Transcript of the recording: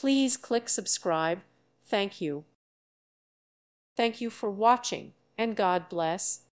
Please click subscribe. Thank you. Thank you for watching, and God bless.